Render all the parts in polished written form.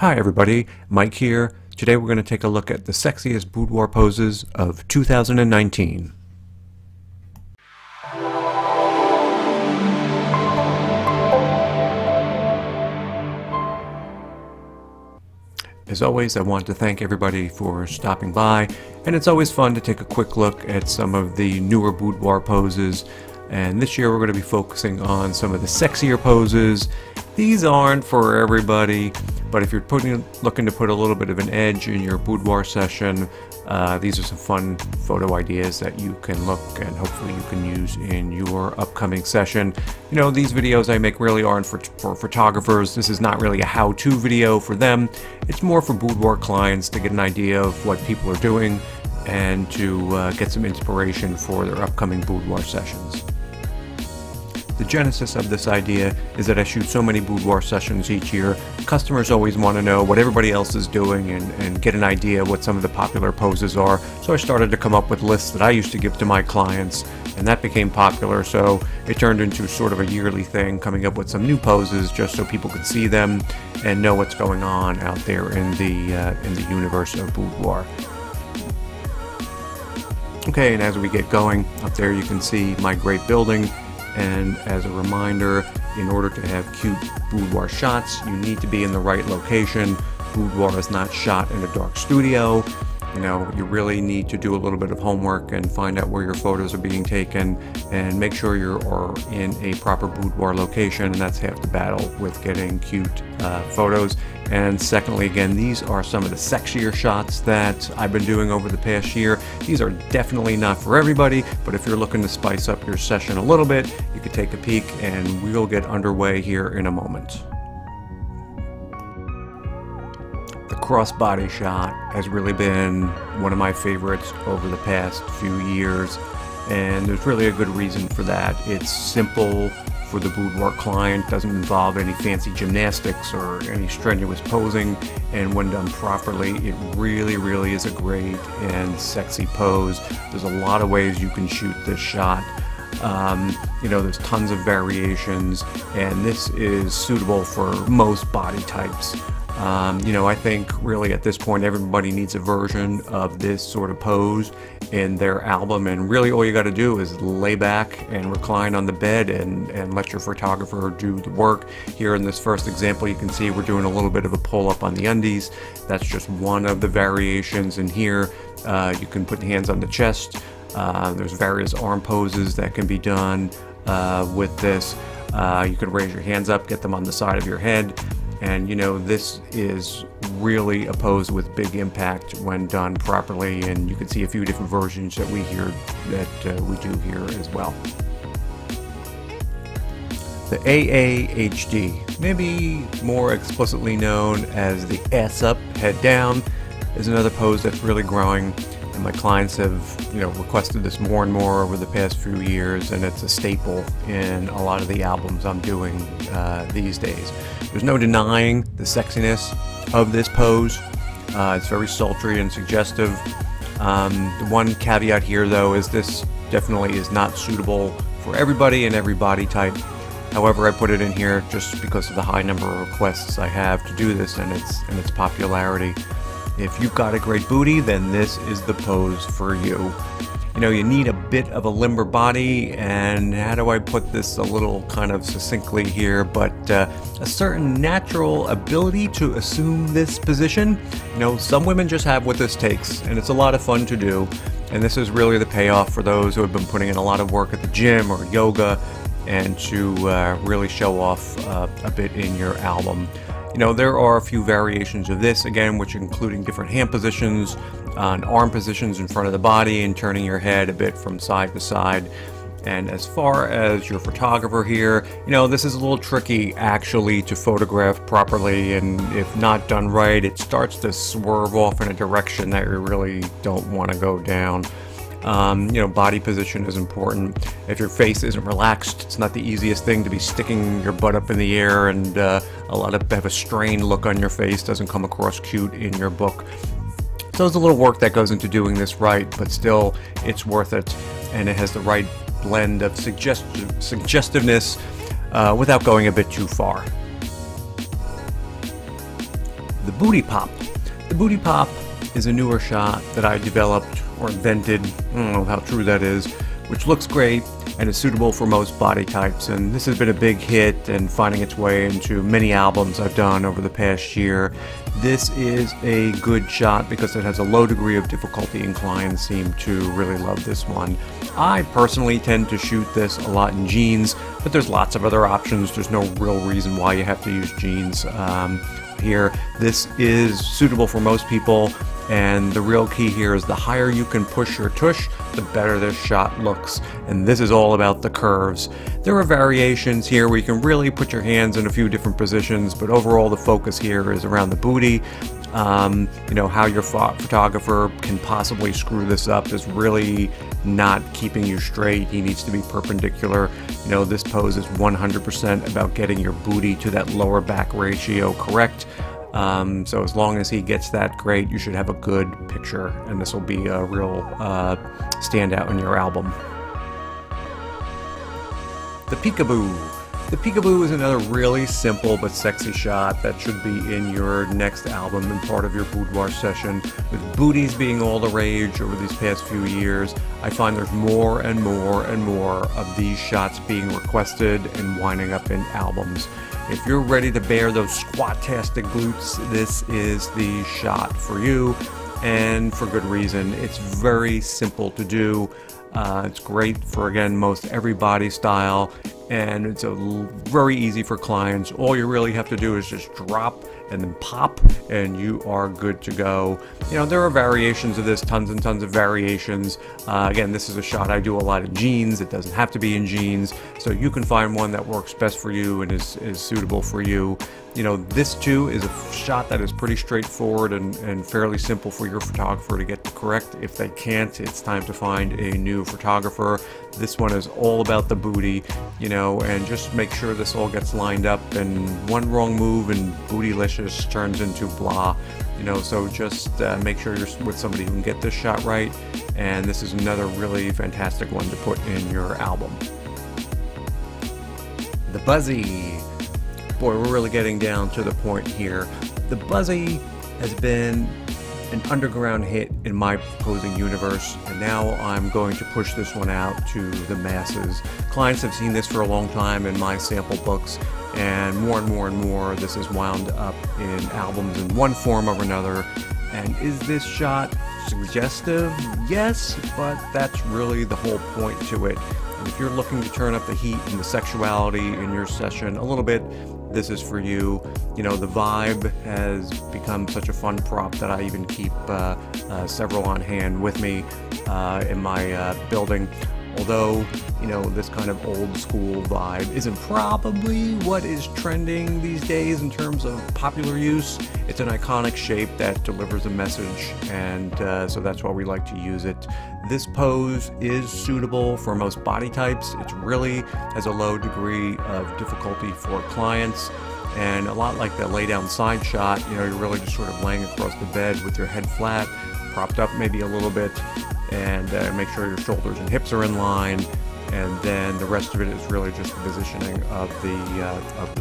Hi everybody, Mike here. Today we're going to take a look at the sexiest boudoir poses of 2019. As always, I want to thank everybody for stopping by, and it's always fun to take a quick look at some of the newer boudoir poses. And this year we're going to be focusing on some of the sexier poses. These aren't for everybody, but if you're looking to put a little bit of an edge in your boudoir session, these are some fun photo ideas that you can look and hopefully you can use in your upcoming session. You know, these videos I make really aren't for photographers. This is not really a how-to video for them. It's more for boudoir clients to get an idea of what people are doing and to get some inspiration for their upcoming boudoir sessions. The genesis of this idea is that I shoot so many boudoir sessions each year. Customers always want to know what everybody else is doing and get an idea what some of the popular poses are. So I started to come up with lists that I used to give to my clients, and that became popular. So it turned into sort of a yearly thing, coming up with some new poses just so people could see them and know what's going on out there in the universe of boudoir. Okay, and as we get going, up there you can see my great building. And as a reminder, in order to have cute boudoir shots, you need to be in the right location. Boudoir is not shot in a dark studio. You know, you really need to do a little bit of homework and find out where your photos are being taken and make sure you are in a proper boudoir location, and that's half the battle with getting cute photos. And secondly, again, these are some of the sexier shots that I've been doing over the past year. These are definitely not for everybody, but if you're looking to spice up your session a little bit, you could take a peek, and we'll get underway here in a moment. The cross-body shot has really been one of my favorites over the past few years, and there's really a good reason for that. It's simple for the boudoir client, doesn't involve any fancy gymnastics or any strenuous posing, and when done properly, it really, really is a great and sexy pose. There's a lot of ways you can shoot this shot. You know, there's tons of variations, and this is suitable for most body types. You know, I think really at this point everybody needs a version of this sort of pose in their album, and really all you got to do is lay back and recline on the bed and let your photographer do the work. Here in this first example you can see we're doing a little bit of a pull-up on the undies. That's just one of the variations in here. You can put hands on the chest. There's various arm poses that can be done with this. You can raise your hands up, get them on the side of your head. And you know, this is really a pose with big impact when done properly, and you can see a few different versions that we do here as well. The AAHD, maybe more explicitly known as the ass up, head down, is another pose that's really growing. And my clients have, you know, requested this more and more over the past few years, and it's a staple in a lot of the albums I'm doing these days. There's no denying the sexiness of this pose. It's very sultry and suggestive. The one caveat here, though, is this definitely is not suitable for everybody and every body type. However, I put it in here just because of the high number of requests I have to do this and its popularity. If you've got a great booty, then this is the pose for you. You know, you need a bit of a limber body, and how do I put this a little kind of succinctly here, but a certain natural ability to assume this position. You know, some women just have what this takes, and it's a lot of fun to do, and this is really the payoff for those who have been putting in a lot of work at the gym or yoga, and to really show off a bit in your album. You know, there are a few variations of this, again, which including different hand positions and arm positions in front of the body and turning your head a bit from side to side. And as far as your photographer here, you know, this is a little tricky actually to photograph properly, and if not done right, it starts to swerve off in a direction that you really don't want to go down. You know, body position is important. If your face isn't relaxed, it's not the easiest thing to be sticking your butt up in the air, and a lot of have a strained look on your face, doesn't come across cute in your book. So there's a little work that goes into doing this right, but still it's worth it, and it has the right blend of suggestiveness without going a bit too far. the Booty Pop. The Booty Pop is a newer shot that I developed or invented, I don't know how true that is, which looks great and is suitable for most body types. And this has been a big hit and finding its way into many albums I've done over the past year. This is a good shot because it has a low degree of difficulty and clients seem to really love this one. I personally tend to shoot this a lot in jeans, but there's lots of other options. There's no real reason why you have to use jeans here. This is suitable for most people. And the real key here is the higher you can push your tush, the better this shot looks. And this is all about the curves. There are variations here where you can really put your hands in a few different positions, but overall the focus here is around the booty. You know, how your photographer can possibly screw this up is really not keeping you straight. He needs to be perpendicular. You know, this pose is 100% about getting your booty to that lower back ratio correct. So as long as he gets that great, you should have a good picture, and this will be a real standout in your album. The Peekaboo. The Peekaboo is another really simple but sexy shot that should be in your next album and part of your boudoir session. With booties being all the rage over these past few years, I find there's more and more and more of these shots being requested and winding up in albums. If you're ready to bear those squat-tastic glutes, this is the shot for you, and for good reason. It's very simple to do. It's great for, again, most every body style, and it's very easy for clients. All you really have to do is just drop and then pop, and you are good to go. You know, there are variations of this, tons and tons of variations. Again, this is a shot I do a lot of jeans. It doesn't have to be in jeans. So you can find one that works best for you and is suitable for you. You know, this too is a shot that is pretty straightforward and fairly simple for your photographer to get correct. If they can't, it's time to find a new photographer. This one is all about the booty, you know, and just make sure this all gets lined up, and one wrong move and bootylicious turns into blah, you know. So just make sure you're with somebody who can get this shot right, and this is another really fantastic one to put in your album. The Buzzy. Boy, we're really getting down to the point here. The Buzzy has been an underground hit in my posing universe, and now I'm going to push this one out to the masses. Clients have seen this for a long time in my sample books, and more and more and more this is wound up in albums in one form or another. And is this shot suggestive? Yes, but that's really the whole point to it. And if you're looking to turn up the heat and the sexuality in your session a little bit, this is for you. You know, the vibe has become such a fun prop that I even keep several on hand with me in my building. Although, you know, this kind of old school vibe isn't probably what is trending these days in terms of popular use. It's an iconic shape that delivers a message, and so that's why we like to use it. This pose is suitable for most body types. It really has a low degree of difficulty for clients. And a lot like that lay down side shot, you know, you're really just sort of laying across the bed with your head flat, propped up maybe a little bit, and make sure your shoulders and hips are in line, and then the rest of it is really just the positioning of the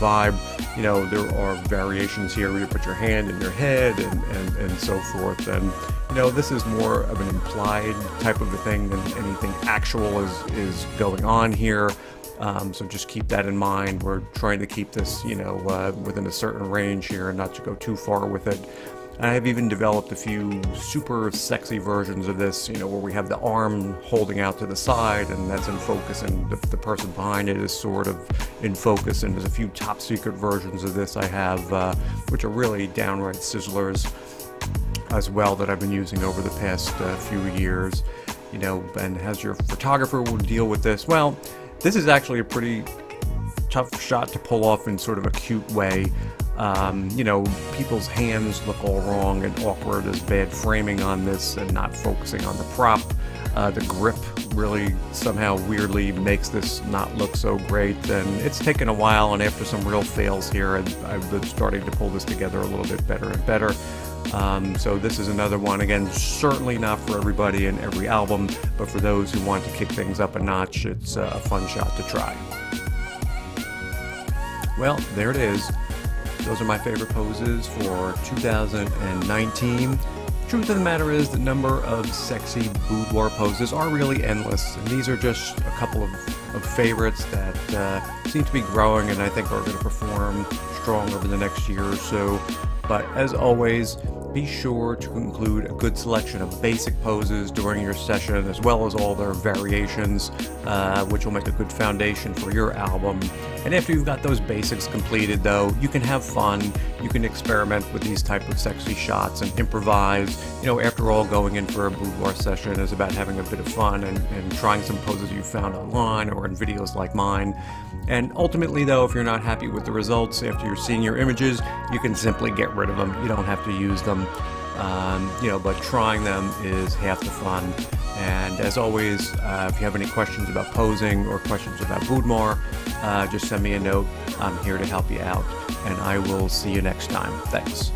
vibe. You know, there are variations here where you put your hand in your head and so forth, and you know, this is more of an implied type of a thing than anything actual is going on here. So just keep that in mind. We're trying to keep this, you know, within a certain range here and not to go too far with it. I have even developed a few super sexy versions of this, you know, where we have the arm holding out to the side and that's in focus, and the person behind it is sort of in focus, and there's a few top secret versions of this I have, which are really downright sizzlers as well, that I've been using over the past few years, you know. And as your photographer will deal with this, well, this is actually a pretty tough shot to pull off in sort of a cute way. You know, people's hands look all wrong and awkward. There's bad framing on this and not focusing on the prop. The grip really somehow weirdly makes this not look so great, and it's taken a while, and after some real fails here, I've been starting to pull this together a little bit better and better. So this is another one, again, certainly not for everybody in every album, but for those who want to kick things up a notch, it's a fun shot to try. Well, there it is. Those are my favorite poses for 2019. Truth of the matter is the number of sexy boudoir poses are really endless, and these are just a couple of favorites that seem to be growing and I think are going to perform strong over the next year or so. But as always, be sure to include a good selection of basic poses during your session, as well as all their variations, which will make a good foundation for your album. And after you've got those basics completed, though, you can have fun. You can experiment with these type of sexy shots and improvise. You know, after all, going in for a boudoir session is about having a bit of fun and trying some poses you found online or in videos like mine. And ultimately, though, if you're not happy with the results after you're seeing your images, you can simply get rid of them. You don't have to use them. You know, but trying them is half the fun. And as always, if you have any questions about posing or questions about boudoir, just send me a note. I'm here to help you out, and I will see you next time. Thanks.